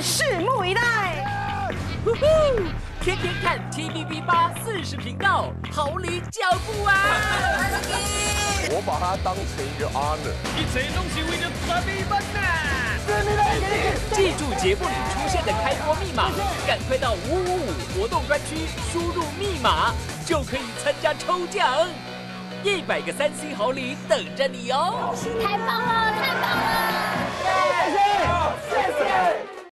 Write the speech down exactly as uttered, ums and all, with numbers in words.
拭目以待。呼呼，天天看 T V B 八 四十频道，逃离脚步啊！我把它当成一个 honor。一切东西为了把密码呢？记住节目里出现的开播密码，赶快到五五五活动专区输入密码，就可以参加抽奖。 一百个三星好礼等着你哦！太棒了，太棒了！谢谢，谢谢。